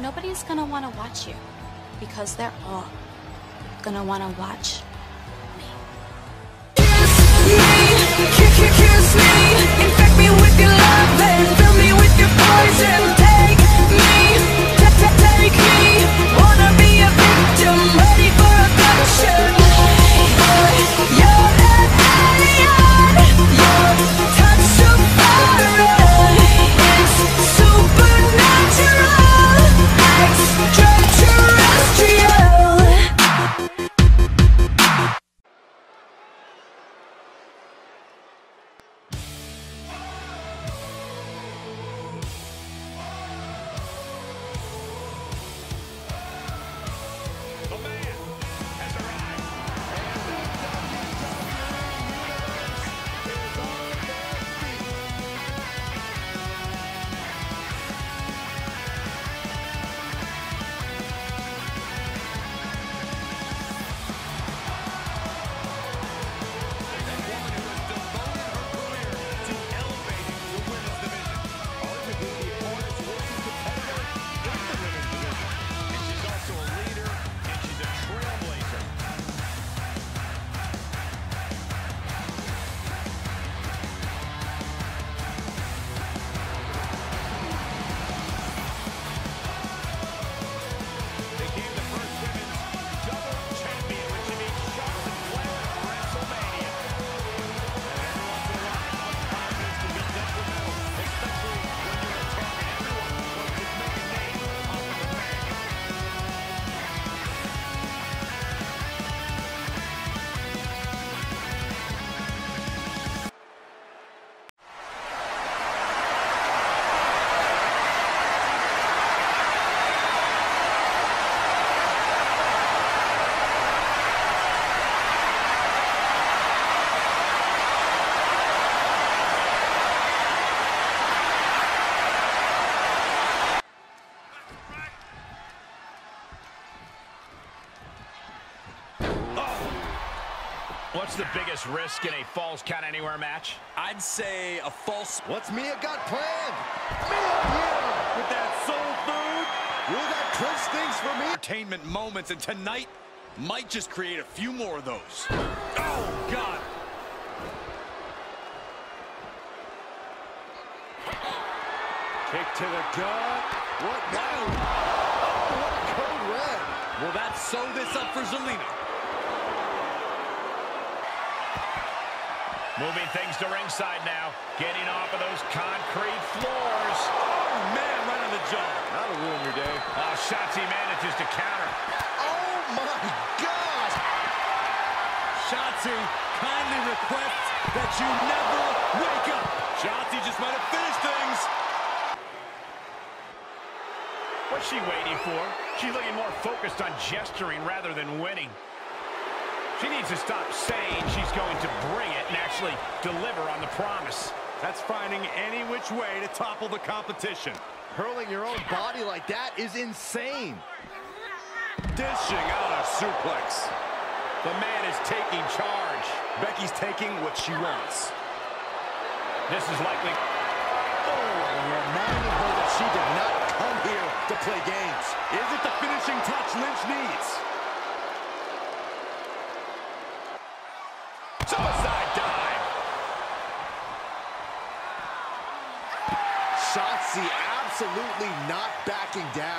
nobody's gonna want to watch you because they're all gonna want to watch me. Kiss me, kiss me, infect me with your love and fill me with your poison. Take me, take me, wanna be a victim, ready for abduction. You're an alien, your touch so foreign, it's supernatural. What's the biggest risk in a false count anywhere match? I'd say a false. What's Mia got planned? Mia here with that soul food. Will that clinch things for me? Entertainment moments, and tonight might just create a few more of those. Oh, God. Kick to the gut. What now? Oh, what a code red. Will that sew this up for Zelina? Moving things to ringside now. Getting off of those concrete floors. Oh, man, right on the jaw. That'll ruin your day. Oh, Shotzi manages to counter. Oh, my God. Shotzi kindly requests that you never wake up. Shotzi just might have finished things. What's she waiting for? She's looking more focused on gesturing rather than winning. She needs to stop saying she's going to bring it and actually deliver on the promise. That's finding any which way to topple the competition. Hurling your own body like that is insane. Dishing out a suplex. The man is taking charge. Becky's taking what she wants. This is likely... Oh, reminding her that she did not come here to play games. Is it the finishing touch Lynch needs? Suicide dive. Shotzi absolutely not backing down.